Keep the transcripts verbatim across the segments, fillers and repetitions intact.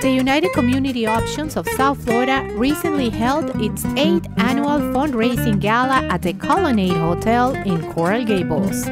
The United Community Options of South Florida recently held its eighth annual fundraising gala at the Colonnade Hotel in Coral Gables.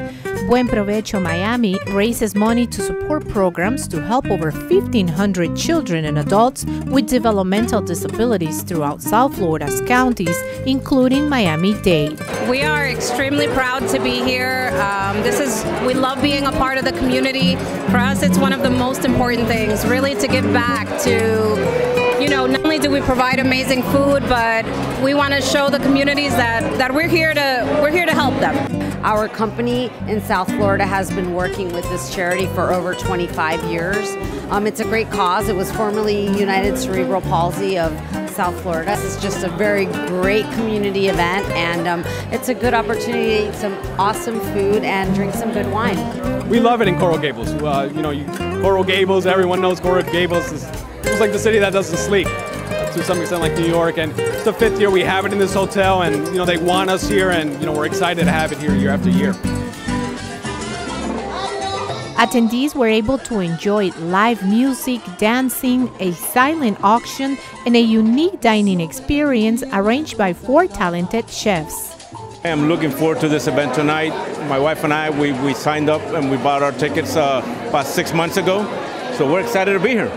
Buen Provecho Miami raises money to support programs to help over fifteen hundred children and adults with developmental disabilities throughout South Florida's counties, including Miami-Dade. We are extremely proud to be here. Um, this is, we love being a part of the community. For us, it's one of the most important things, really, to give back to, you know, not only do we provide amazing food, but we want to show the communities that, that we're here to, we're here to help them. Our company in South Florida has been working with this charity for over twenty-five years. Um, it's a great cause. It was formerly United Cerebral Palsy of South Florida. This is just a very great community event, and um, it's a good opportunity to eat some awesome food and drink some good wine. We love it in Coral Gables. Uh, you know, you, Coral Gables, everyone knows Coral Gables. It's almost like the city that doesn't sleep, to some extent, like New York, and it's the fifth year we have it in this hotel, and you know they want us here, and you know we're excited to have it here year after year. Attendees were able to enjoy live music, dancing, a silent auction, and a unique dining experience arranged by four talented chefs. I am looking forward to this event tonight. My wife and I, we, we signed up and we bought our tickets uh, about six months ago, so we're excited to be here.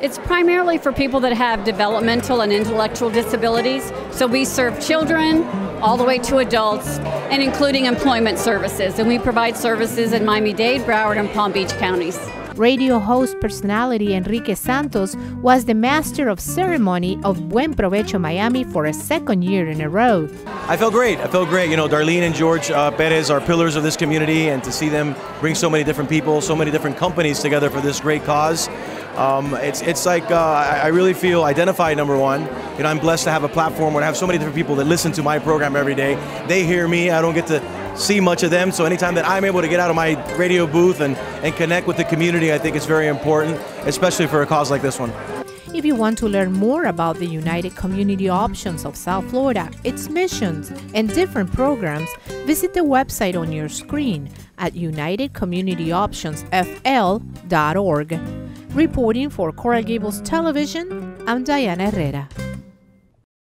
It's primarily for people that have developmental and intellectual disabilities. So we serve children all the way to adults, and including employment services. And we provide services in Miami-Dade, Broward, and Palm Beach counties. Radio host personality Enrique Santos was the master of ceremony of Buen Provecho Miami for a second year in a row. I felt great. I felt great. You know, Darlene and George uh, Perez are pillars of this community, and to see them bring so many different people, so many different companies together for this great cause, um, it's it's like uh, I really feel identified, number one. You know, I'm blessed to have a platform where I have so many different people that listen to my program every day. They hear me. I don't get to see much of them, so anytime that I'm able to get out of my radio booth and, and connect with the community, I think it's very important, especially for a cause like this one. If you want to learn more about the United Community Options of South Florida, its missions, and different programs, visit the website on your screen at united community options f l dot org. Reporting for Coral Gables Television, I'm Diana Herrera.